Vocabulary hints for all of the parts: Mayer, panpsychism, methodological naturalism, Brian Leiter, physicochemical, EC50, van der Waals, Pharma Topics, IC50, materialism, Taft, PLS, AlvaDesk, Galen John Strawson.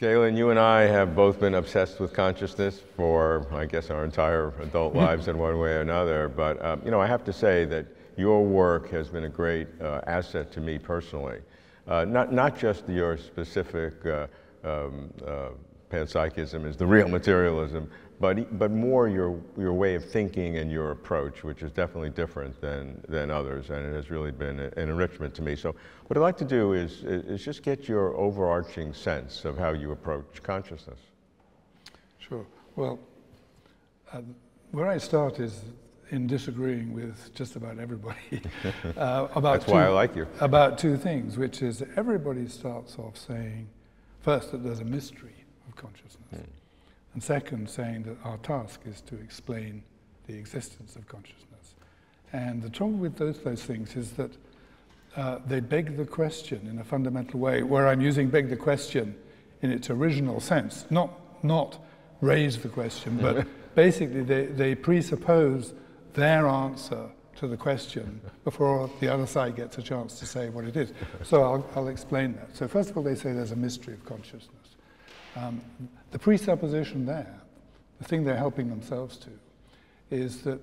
Galen, you and I have both been obsessed with consciousness for, I guess, our entire adult lives in one way or another. But, you know, I have to say that your work has been a great asset to me personally. Not just your specific panpsychism is the real materialism, but more your way of thinking and your approach, which is definitely different than others, and it has really been an enrichment to me. So what I'd like to do is just get your overarching sense of how you approach consciousness. Sure. Well, where I start is in disagreeing with just about everybody about that's why I like you. About two things, which is everybody starts off saying, first, that there's a mystery of consciousness. Mm. And second, saying that our task is to explain the existence of consciousness. And the trouble with those things is that they beg the question in a fundamental way, where I'm using beg the question in its original sense, not raise the question, but basically they presuppose their answer to the question before the other side gets a chance to say what it is. So I'll explain that. So first of all, they say there's a mystery of consciousness. The presupposition there, the thing they're helping themselves to, is that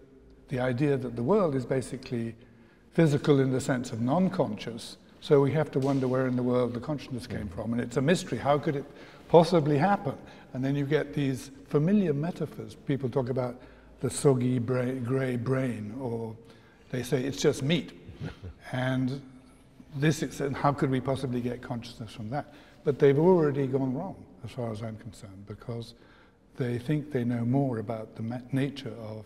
the idea that the world is basically physical in the sense of non-conscious, so we have to wonder where in the world the consciousness came from, and it's a mystery. How could it possibly happen? And then you get these familiar metaphors. People talk about the soggy gray brain, or they say it's just meat. And this is, and how could we possibly get consciousness from that? But they've already gone wrong, as far as I'm concerned, because they think they know more about the nature of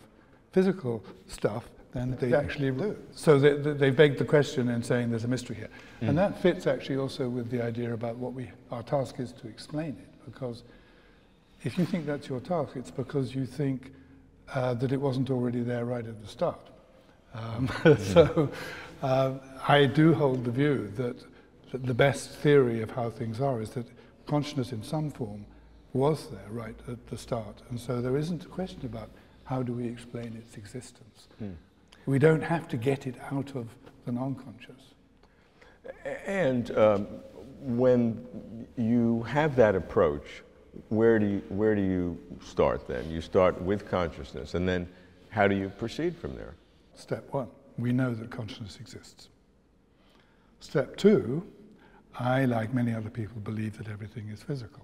physical stuff than they actually do. So they beg the question in saying there's a mystery here. Mm. And that fits actually also with the idea about what our task is to explain it, because if you think that's your task, it's because you think that it wasn't already there right at the start. So I do hold the view that the best theory of how things are is that consciousness in some form was there right at the start, and so there isn't a question about how do we explain its existence. Mm. We don't have to get it out of the non-conscious. And when you have that approach, where do you start then? You start with consciousness, and then how do you proceed from there? Step one, we know that consciousness exists. Step two, I, like many other people, believe that everything is physical.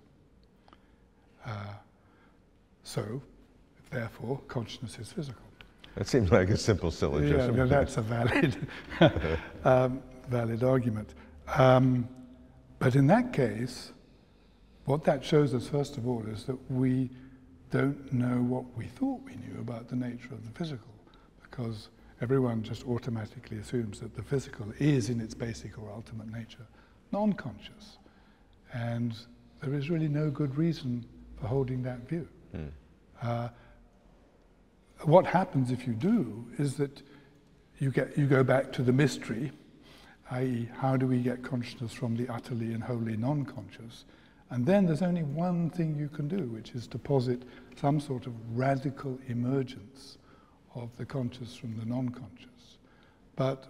So, therefore, consciousness is physical. That seems like a simple syllogism. Yeah, no, that's a valid, valid argument. But in that case, what that shows us, first of all, is that we don't know what we thought we knew about the nature of the physical, because everyone just automatically assumes that the physical is, in its basic or ultimate nature, non-conscious, and there is really no good reason for holding that view. Mm. What happens if you do is that you go back to the mystery, i.e. how do we get consciousness from the utterly and wholly non-conscious, and then there's only one thing you can do, which is to posit some sort of radical emergence of the conscious from the non-conscious. But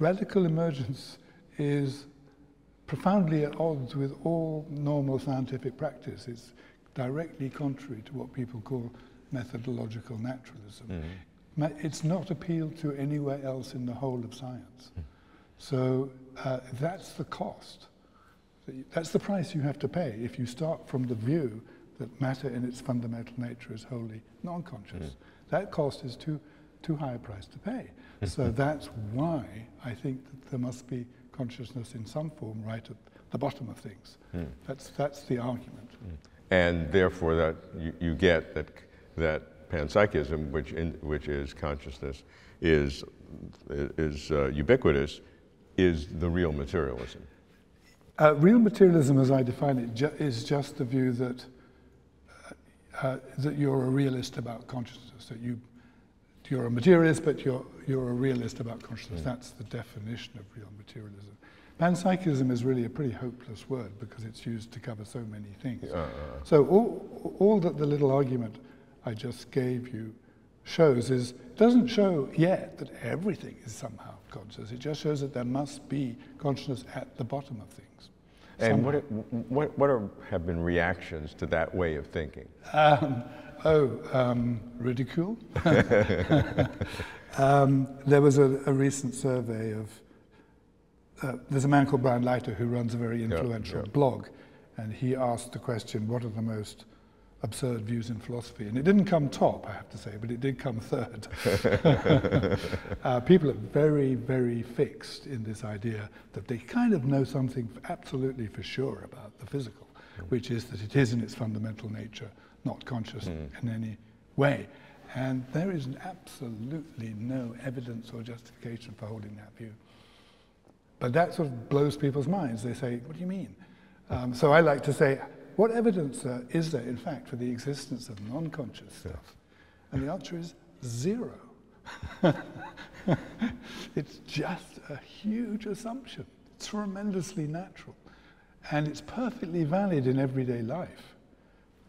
radical emergence is profoundly at odds with all normal scientific practice. It's directly contrary to what people call methodological naturalism. Mm-hmm. It's not appealed to anywhere else in the whole of science. Mm. So that's the cost. That's the price you have to pay if you start from the view that matter in its fundamental nature is wholly non-conscious. Mm. That cost is too high a price to pay. So that's why I think that there must be consciousness in some form right at the bottom of things. Mm. That's the argument. Mm. And therefore that you get that panpsychism, which is consciousness, is ubiquitous, is the real materialism. Real materialism, as I define it, is just the view that that you're a realist about consciousness, that you're a materialist, but you're a realist about consciousness. Mm. That's the definition of real materialism. Panpsychism is really a pretty hopeless word because it's used to cover so many things. So all that the little argument I just gave you shows is, doesn't show yet that everything is somehow conscious. It just shows that there must be consciousness at the bottom of things. And what have been reactions to that way of thinking? Ridicule. There was a recent survey of, there's a man called Brian Leiter who runs a very influential blog, and he asked the question, what are the most absurd views in philosophy? And it didn't come top, I have to say, but it did come third. People are very, very fixed in this idea that they kind of know something absolutely for sure about the physical, which is that it is in its fundamental nature not conscious in any way. And there is absolutely no evidence or justification for holding that view. But that sort of blows people's minds. They say, what do you mean? So I like to say, what evidence is there, in fact, for the existence of non-conscious stuff? And the answer is zero. It's just a huge assumption. It's tremendously natural. And it's perfectly valid in everyday life,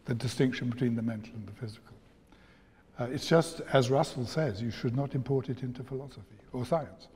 the distinction between the mental and the physical. It's just, as Russell says, you should not import it into philosophy or science.